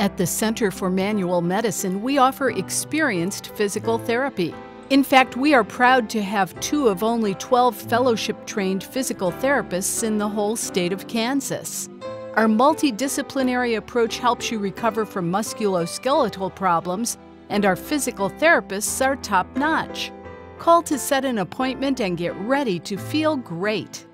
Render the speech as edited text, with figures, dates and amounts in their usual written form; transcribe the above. At the Center for Manual Medicine, we offer experienced physical therapy. In fact, we are proud to have two of only 12 fellowship-trained physical therapists in the whole state of Kansas. Our multidisciplinary approach helps you recover from musculoskeletal problems, and our physical therapists are top-notch. Call to set an appointment and get ready to feel great.